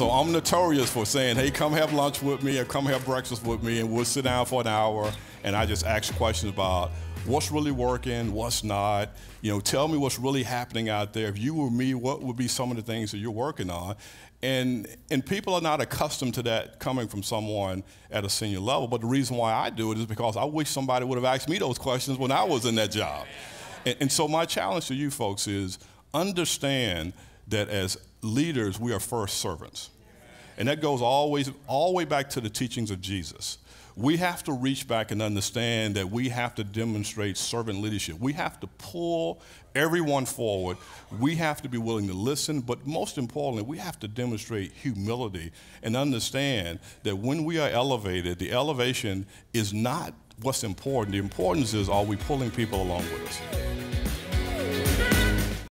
So I'm notorious for saying, hey, come have lunch with me or come have breakfast with me, and we'll sit down for an hour, and I just ask questions about what's really working, what's not. You know, tell me what's really happening out there. If you were me, what would be some of the things that you're working on? And people are not accustomed to that coming from someone at a senior level. But the reason why I do it is because I wish somebody would have asked me those questions when I was in that job. And so my challenge to you folks is understand that as leaders, we are first servants. And that goes all the way back to the teachings of Jesus. We have to reach back and understand that we have to demonstrate servant leadership. We have to pull everyone forward. We have to be willing to listen, but most importantly, we have to demonstrate humility and understand that when we are elevated, the elevation is not what's important. The importance is, are we pulling people along with us?